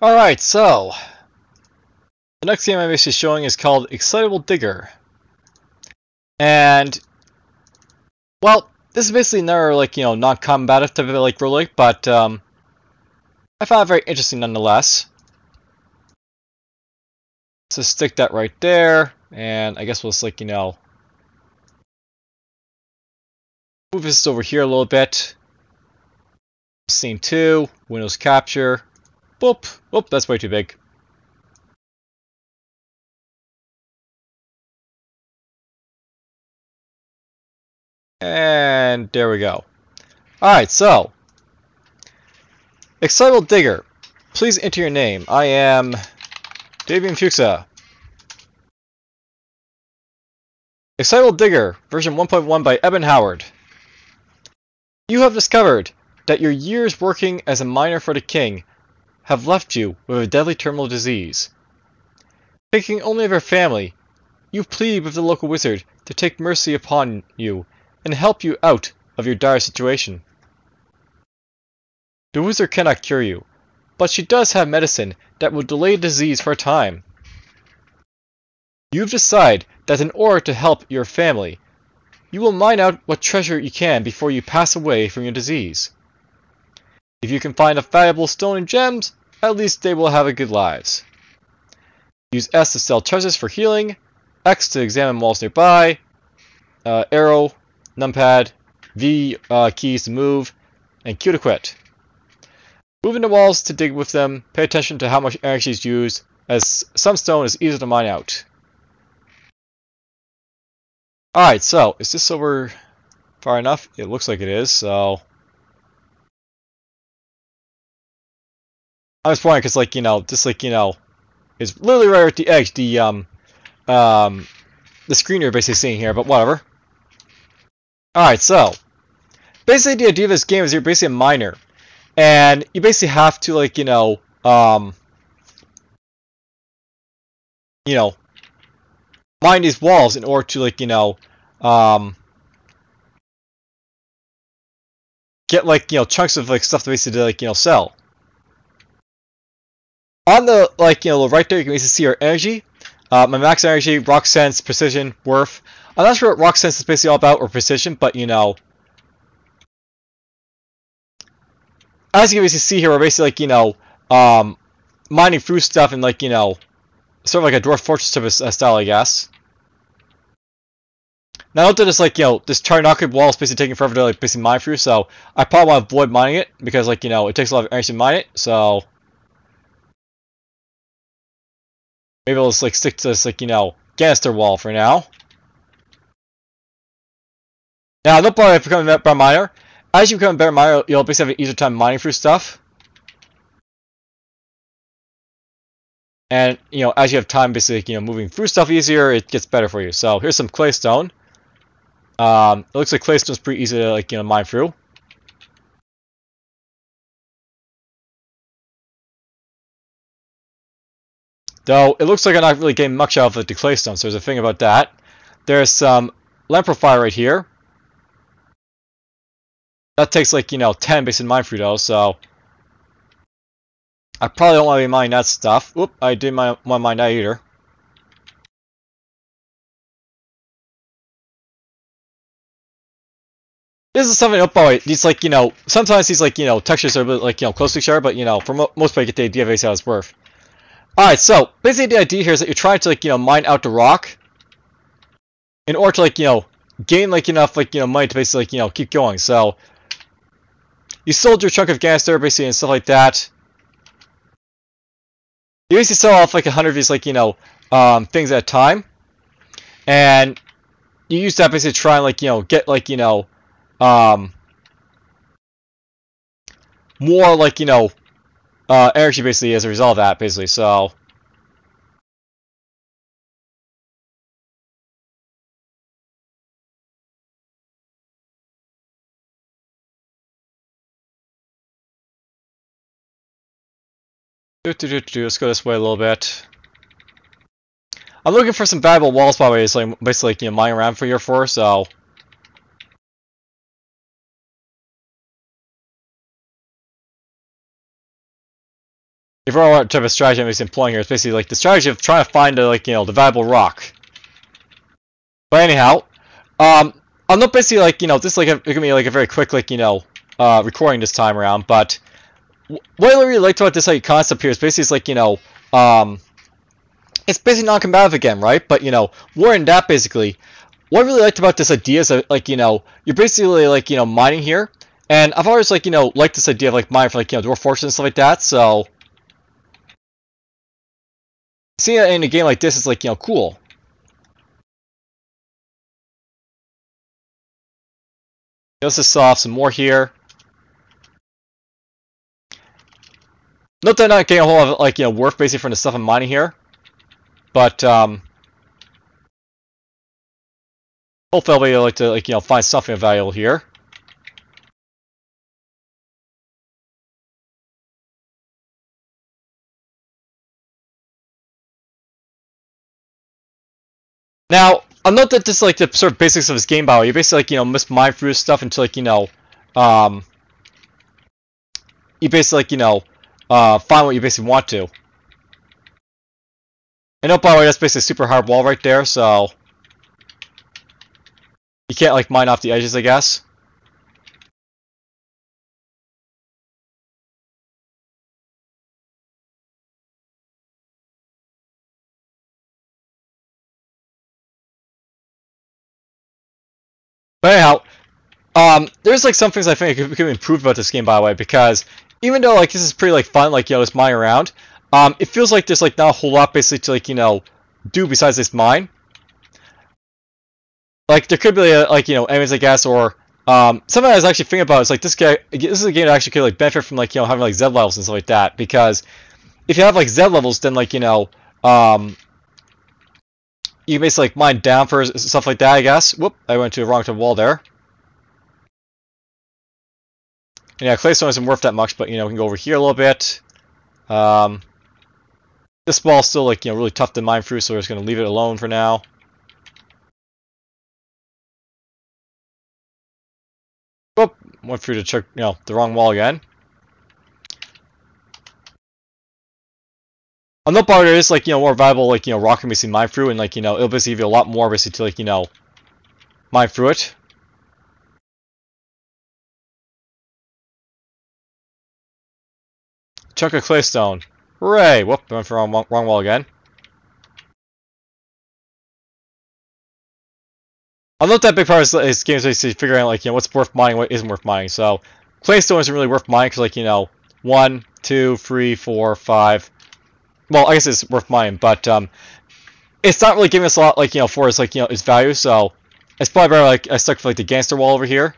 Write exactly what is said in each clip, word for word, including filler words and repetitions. Alright, so the next game I'm basically showing is called Excitable Digger. And well, this is basically another, like, you know, non-combative type of, like, roguelike, but um, I found it very interesting nonetheless. So stick that right there, and I guess we'll just, like, you know, move this over here a little bit. Scene two, Windows Capture. Boop! Oop, that's way too big. And there we go. Alright, so Excitable Digger, please enter your name. I am DFuxa. Excitable Digger, version one point one by Eben Howard. You have discovered that your years working as a miner for the king have left you with a deadly terminal disease. Thinking only of your family, you plead with the local wizard to take mercy upon you and help you out of your dire situation. The wizard cannot cure you, but she does have medicine that will delay disease for a time. You've decided that in order to help your family, you will mine out what treasure you can before you pass away from your disease. If you can find a valuable stone and gems, at least they will have a good lives. Use S to sell treasures for healing, X to examine walls nearby, uh, arrow, numpad, V uh, keys to move, and Q to quit. Moving the walls to dig with them, pay attention to how much energy is used, as some stone is easier to mine out. Alright, so, is this over far enough? It looks like it is, so I was wondering, because, like, you know, just, like, you know, it's literally right at the edge, the, um, um, the screen you're basically seeing here, but whatever. Alright, so, basically the idea of this game is you're basically a miner, and you basically have to, like, you know, um, you know, mine these walls in order to, like, you know, um, get, like, you know, chunks of, like, stuff to basically, like, you know, sell. On the, like, you know, right there, you can basically see our energy, uh, my max energy, rock sense, precision, worth. I'm not sure what rock sense is basically all about, or precision, but, you know, as you can basically see here, we're basically, like, you know, um, mining through stuff and, like, you know, sort of like a Dwarf Fortress type of style, I guess. Now, note that it's, like, you know, this Charnockite wall is basically taking forever to, like, basically mine through, so I probably want to avoid mining it, because, like, you know, it takes a lot of energy to mine it, so maybe I'll just, like, stick to this, like, you know, Gannister wall for now. Now, no problem if you become a better miner. As you become a better miner, you'll basically have an easier time mining through stuff. And, you know, as you have time, basically, you know, moving through stuff easier, it gets better for you. So, here's some claystone. Um, it looks like claystone's pretty easy to, like, you know, mine through. Though, it looks like I'm not really getting much out of the claystone, so there's a thing about that. There's some lamprophyre right here. That takes, like, you know, ten basic mine through, though, so I probably don't want to be mining that stuff. Oop, I didn't want to mine that either. This is something, oh boy, these, like, you know, sometimes these, like, you know, textures are, like, you know, close to each other, but, you know, for mo most part, you get the idea of how it's worth. Alright, so, basically the idea here is that you're trying to, like, you know, mine out the rock in order to, like, you know, gain, like, enough, like, you know, money to basically, like, you know, keep going. So, you sold your chunk of Gannister, basically, and stuff like that. You basically sell off like a hundred of these, like, you know, um, things at a time, and you use that basically to try and, like, you know, get, like, you know, um, more, like, you know, uh, energy basically as a result of that, basically. So, let's go this way a little bit. I'm looking for some valuable walls, probably, so basically, like, you know, mine around for year four, so if we're all out type of strategy I'm employing here, it's basically like the strategy of trying to find a, like, you know, the valuable rock. But anyhow, um, I'm not basically like, you know, this like it can be like a very quick like, you know, uh, recording this time around. But what I really liked about this like concept here is basically it's like, you know, um, it's basically non-combative again, right? But you know, more in that basically. What I really liked about this idea is that, like, you know, you're basically, like, you know, mining here. And I've always, like, you know, liked this idea of, like, mining for, like, you know, Dwarf Fortress and stuff like that, so... seeing it in a game like this is, like, you know, cool. Let's just saw off some more here. Not that I'm not getting a whole lot of, like, you know, worth, basically, from the stuff I'm mining here. But, um... hopefully I'll be able to, like, you know, find something valuable here. Now, I'm not that this, like, the sort of basics of this game, by the way. You basically, like, you know, miss mine through this stuff until, like, you know, um, you basically, like, you know, uh, find what you basically want to. And, oh, by the way, that's basically a super hard wall right there, so... you can't, like, mine off the edges, I guess. But anyhow, um, there's, like, some things I think could, could be improved about this game, by the way, because even though, like, this is pretty, like, fun, like, you know, just mine around, um, it feels like there's, like, not a whole lot, basically, to, like, you know, do besides this mine. Like, there could be, a, like, you know, enemies, I guess, or, um, something I was actually thinking about is, like, this guy, this is a game that actually could, like, benefit from, like, you know, having, like, Z levels and stuff like that, because if you have, like, Z levels, then, like, you know, um, you can basically, like, mine down for stuff like that, I guess. Whoop, I went to the wrong type of wall there. And, yeah, claystone isn't worth that much, but, you know, we can go over here a little bit. Um, this wall's still, like, you know, really tough to mine through, so we're just going to leave it alone for now. Whoop, went through the check, you know, the wrong wall again. On the part, there is, like, you know, more viable, like, you know, rock can basically mine through, and, like, you know, it'll basically give you a lot more, basically, to, like, you know, mine through it. Chunk of claystone. Hooray! Whoop, went through the wrong, wrong wall again. I love that big part of this game is basically figuring out, like, you know, what's worth mining, what isn't worth mining. So, claystone isn't really worth mining because, like, you know, one, two, three, four, five. Well, I guess it's worth mining, but um, it's not really giving us a lot, like, you know, for its, like, you know, its value. So, it's probably better, like, I stuck for, like, the Gannister wall over here.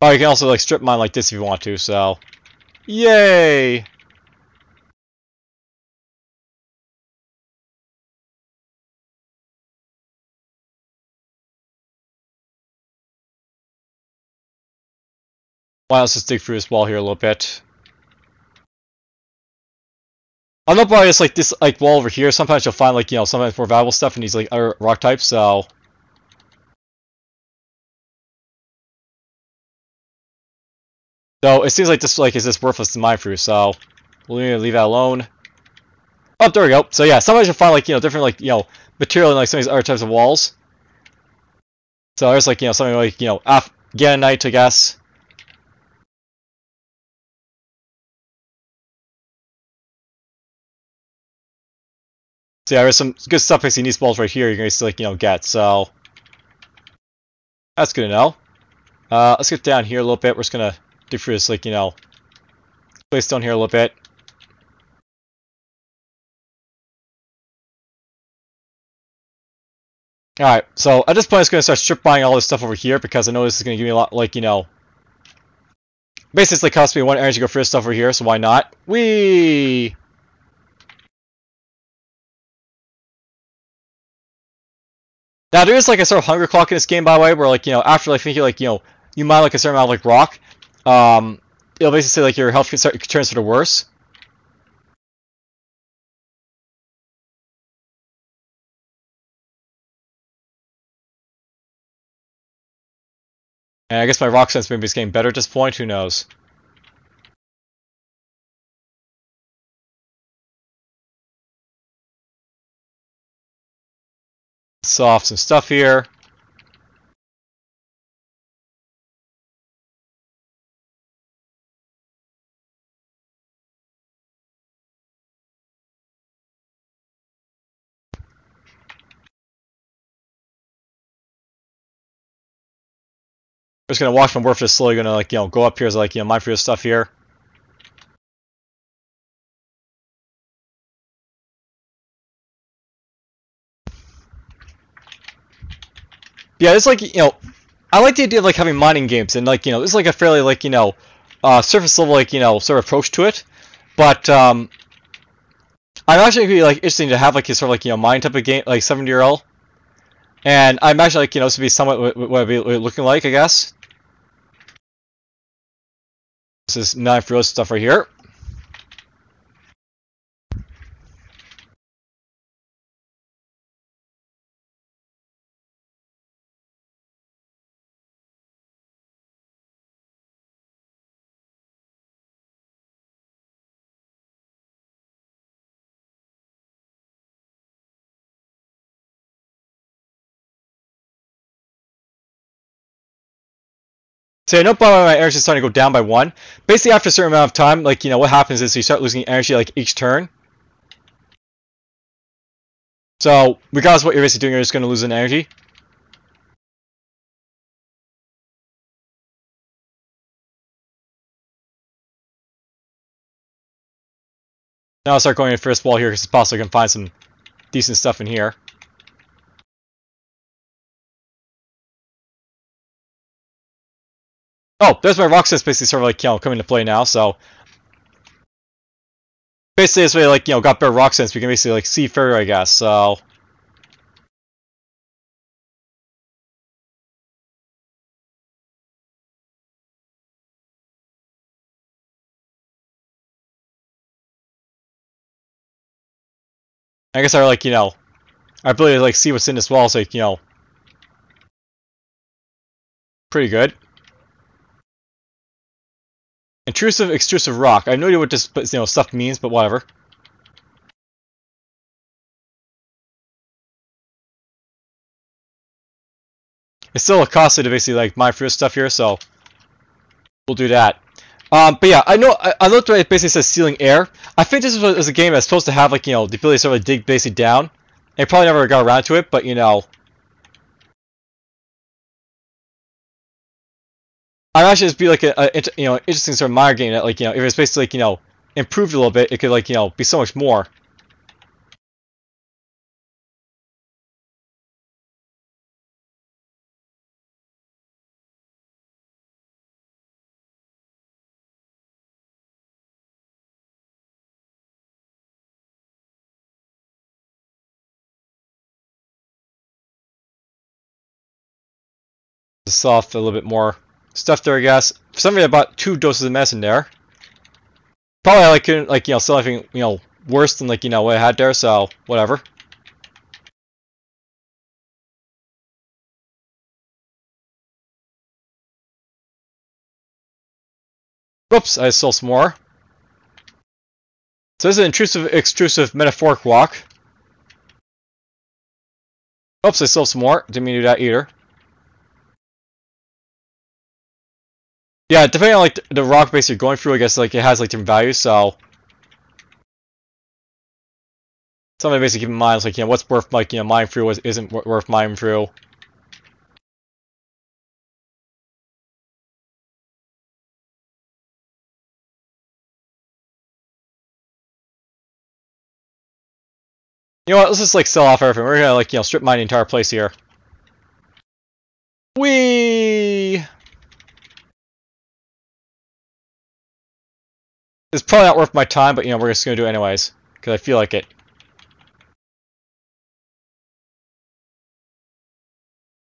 Oh, you can also, like, strip mine like this if you want to, so... yay! Well, let's just dig through this wall here a little bit. I'm not probably just, like, this, like, wall over here. Sometimes you'll find, like, you know, sometimes more valuable stuff in these, like, other rock types, so... So it seems like this like is this worthless to mine through, so we're gonna leave that alone. Oh, there we go. So yeah, sometimes you'll find like you know different like you know material in like some of these other types of walls. So there's like you know something like you know Afghanite, I guess. So yeah, there's some good stuff basically in these walls right here. You're gonna see like you know get so that's good to know. Uh, let's get down here a little bit. We're just gonna dig through this, like, you know, place down here a little bit. Alright, so at this point, it's going to start strip mining all this stuff over here because I know this is going to give me a lot, like, you know, basically it costs me one energy to go through this stuff over here, so why not? Whee! Now, there is, like, a sort of hunger clock in this game, by the way, where, like, you know, after, like, I think you, like, you know, you mine, like, a certain amount of, like, rock. Um, it'll basically say like your health turns for the worse. And I guess my rock sense maybe is getting better at this point, who knows. Saw off some stuff here. I'm just gonna watch my work, just slowly gonna like, you know, go up here as like, you know, mine for your stuff here. Yeah, it's like, you know, I like the idea of like having mining games and like, you know, this is like a fairly like, you know, uh, surface level like, you know, sort of approach to it. But um I'm actually gonna be like interesting to have like a sort of like, you know, mine type of game like seven D R L. And I imagine, like, you know, this would be somewhat what it would be looking like, I guess. This is nine for real stuff right here. So I know my energy is starting to go down by one. Basically, after a certain amount of time, like, you know, what happens is you start losing energy, like, each turn. So, regardless of what you're basically doing, you're just going to lose an energy. Now I'll start going to the first wall here, because it's possible I can find some decent stuff in here. Oh, there's my rock sense basically sort of like, you know, coming into play now, so. Basically this way, like, you know, got better rock sense, we can basically like see further, I guess, so. I guess I like, you know, I really like see what's in this wall, so like, you know. Pretty good. Intrusive extrusive rock. I have no idea what this, you know, stuff means, but whatever. It's still a costly to basically like mine for this stuff here, so we'll do that. Um, but yeah, I know I, I looked at it basically says sealing air. I think this was a game that's supposed to have like, you know, the ability to sort of dig basically down. And I probably never got around to it, but you know. I'd actually just be like a, a you know, interesting sort of mire game that like, you know, if it's basically like, you know, improved a little bit, it could like, you know, be so much more. Just soft a little bit more. Stuff there, I guess. For some reason, I bought two doses of medicine there. Probably I like, couldn't like, you know, sell anything, you know, worse than like, you know, what I had there, so whatever. Whoops, I sold some more. So this is an intrusive extrusive metaphoric rock. Oops, I sold some more. Didn't mean to do that either. Yeah, depending on like the rock base you're going through, I guess like it has like different values, so something to basically keep in mind is like, you know, what's worth like, you know, mining through, what isn't worth mining through. You know what, let's just like sell off everything. We're gonna like, you know, strip mine the entire place here. Whee! It's probably not worth my time, but, you know, we're just going to do it anyways, because I feel like it.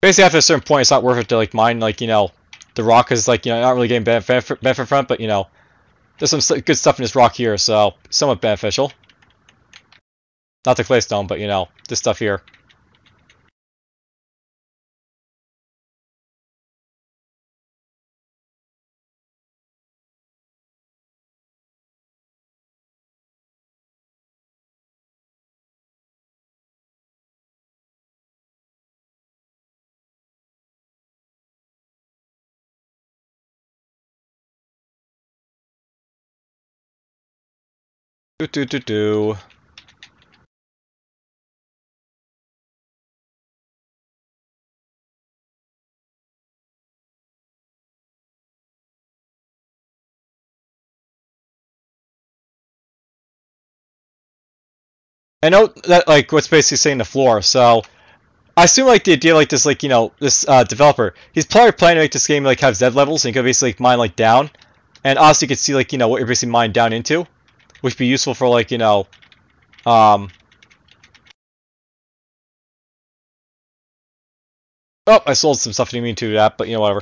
Basically, after a certain point, it's not worth it to, like, mine, like, you know, the rock is, like, you know, not really getting benefit, benefit from it, but, you know, there's some good stuff in this rock here, so somewhat beneficial. Not the claystone, but, you know, this stuff here. Do do do do. I know that, like, what's basically saying the floor, so I assume, like, the idea, like, this, like, you know, this uh, developer, he's probably planning to make this game, like, have Z levels, and you can basically, like, mine, like, down, and also you can see, like, you know, what you're basically mining down into, which would be useful for, like, you know, um... Oh, I sold some stuff, I didn't mean to do that, but, you know, whatever.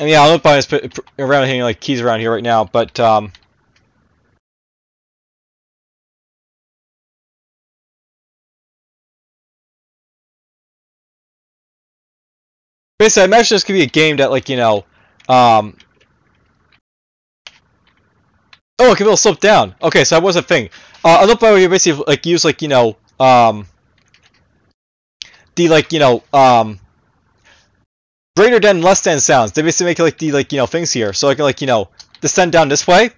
And, yeah, I'm not buying this around here, like, keys around here right now, but, um... basically, I imagine this could be a game that, like, you know, um... oh, it can all slip down. Okay, so that was a thing. Uh, I don't know where you basically, like, use, like, you know, um... the, like, you know, um... greater than, less than sounds. They basically make, like, the, like, you know, things here. So I can, like, you know, descend down this way.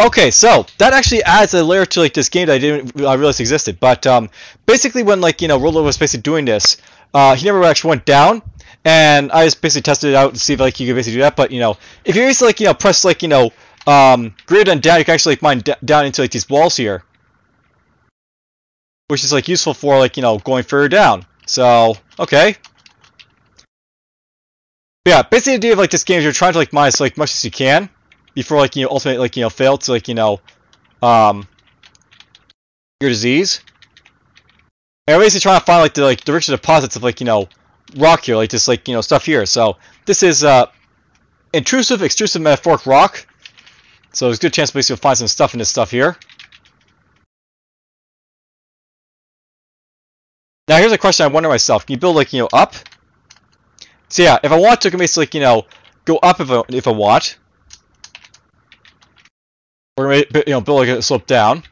Okay, so that actually adds a layer to, like, this game that I didn't I realize existed. But, um, basically when, like, you know, Rollo was basically doing this, uh, he never actually went down. And I just basically tested it out to see if, like, you could basically do that, but, you know, if you basically, like, you know, press, like, you know, um, greater than down, you can actually, like, mine down into, like, these walls here. Which is, like, useful for, like, you know, going further down. So, okay. But yeah, basically the idea of, like, this game is you're trying to, like, mine as, like, much as you can before, like, you know, ultimately, like, you know, fail to, like, you know, um, your disease. And you're basically trying to find, like, the, like, the richer deposits of, like, you know, rock here, like this, like, you know, stuff here. So this is uh intrusive extrusive metaphoric rock, so there's a good chance basically you'll find some stuff in this stuff here. Now here's a question I wonder myself: can you build, like, you know, up? So yeah, if I want to, I can basically, like, you know, go up if I, if I want, or, you know, build, like, a slope down.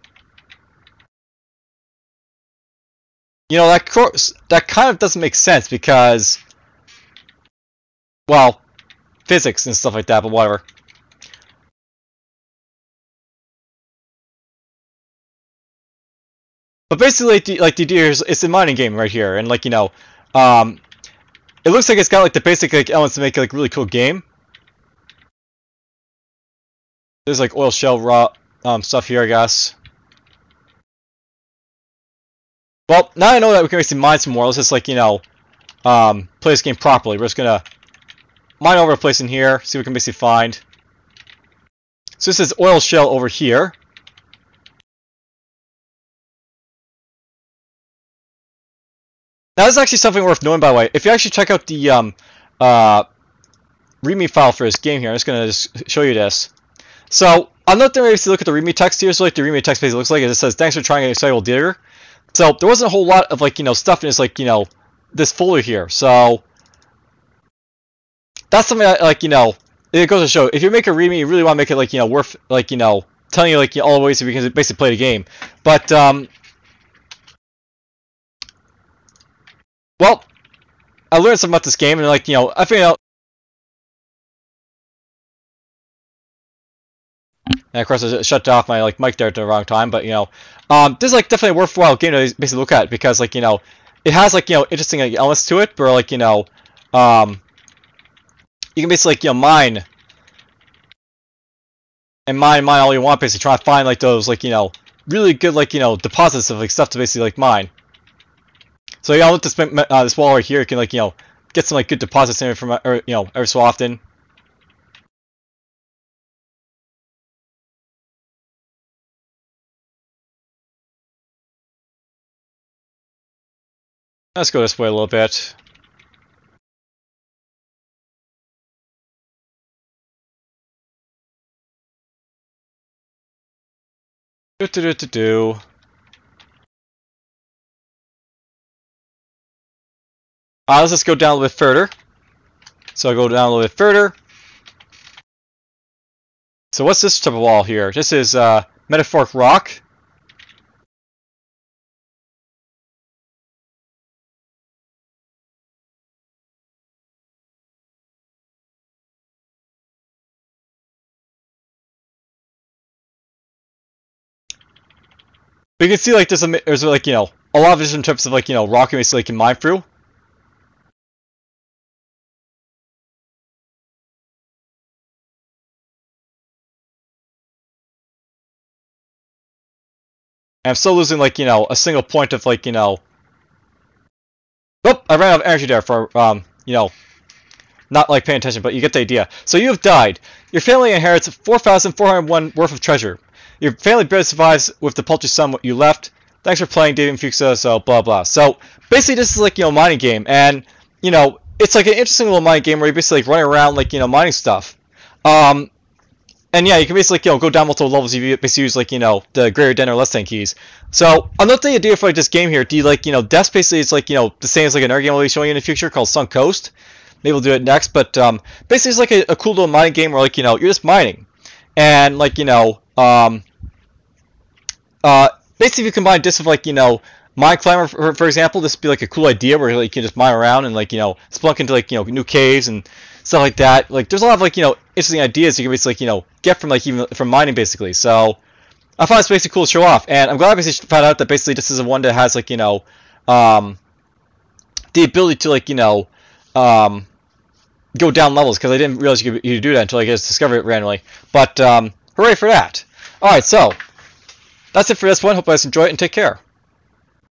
You know, that course, that kind of doesn't make sense because, well, physics and stuff like that, but whatever. But basically, like, the, like, the idea is, it's a mining game right here, and, like, you know, um, it looks like it's got, like, the basic, like, elements to make, like, a really cool game. There's, like, oil shell raw um, stuff here, I guess. Well, now I know that we can basically mine some more. Let's just, like, you know, um, play this game properly. We're just gonna mine over a place in here, see what we can basically find. So this is oil shell over here. Now this is actually something worth knowing, by the way. If you actually check out the um, uh, README file for this game here, I'm just gonna just show you this. So I'm not there to look at the README text here. So like the README text basically looks like it. It says, "Thanks for trying an Excitable Digger." So there wasn't a whole lot of, like, you know, stuff in this, like, you know, this folder here. So that's something that, like, you know, it goes to show, if you make a README, you really want to make it, like, you know, worth, like, you know, telling you, like, you know, all the ways that we can basically play the game. But um, well, I learned something about this game, and, like, you know, I figured out. And of course, I shut off my, like, mic there at the wrong time, but, you know, um, this is, like, definitely a worthwhile game to basically look at because, like, you know, it has, like, you know, interesting, like, elements to it, but, like, you know, um, you can basically, like, you know, mine and mine, mine all you want, basically try to find, like, those, like, you know, really good, like, you know, deposits of, like, stuff to basically, like, mine. So, yeah, I'll look at this, uh, this wall right here, you can, like, you know, get some, like, good deposits in it from, or, you know, every so often. Let's go this way a little bit. Do do do do do. Uh, let's just go down a little bit further. So I go down a little bit further. So what's this type of wall here? This is uh, metaphoric rock. But you can see, like, there's, a, there's like, you know, a lot of different types of, like, you know, rock and basically, like, you can mine through. And I'm still losing, like, you know, a single point of, like, you know... Oop, I ran out of energy there for, um, you know, not, like, paying attention, but you get the idea. So you have died. Your family inherits four thousand four hundred one worth of treasure. Your family barely survives with the paltry sum you left. Thanks for playing, DFuxa, so blah, blah. So, basically, this is, like, you know, mining game. And, you know, it's, like, an interesting little mining game where you're basically, like, running around, like, you know, mining stuff. Um... And yeah, you can basically, you know, go down multiple levels if you basically use, like, you know, the greater than or less than keys. So, another thing you do for, like, this game here, do you, like, you know, death basically is, like, you know, the same as, like, another game we'll be showing you in the future called Sun Coast. Maybe we'll do it next, but, um, basically it's, like, a, a cool little mining game where, like, you know, you're just mining. And, like, you know, um, uh, basically if you combine this with, like, you know, Mine Climber, for, for example, this would be, like, a cool idea where, like, you can just mine around and, like, you know, splunk into, like, you know, new caves and... stuff like that. Like, there's a lot of, like, you know, interesting ideas you can basically, like, you know, get from, like, even from mining, basically. So, I found it's basically cool to show off. And I'm glad I basically found out that basically this is the one that has, like, you know, um, the ability to, like, you know, um, go down levels. Because I didn't realize you could, you could do that until I just discovered it randomly. But, um, hooray for that. Alright, so, that's it for this one. Hope you guys enjoy it and take care.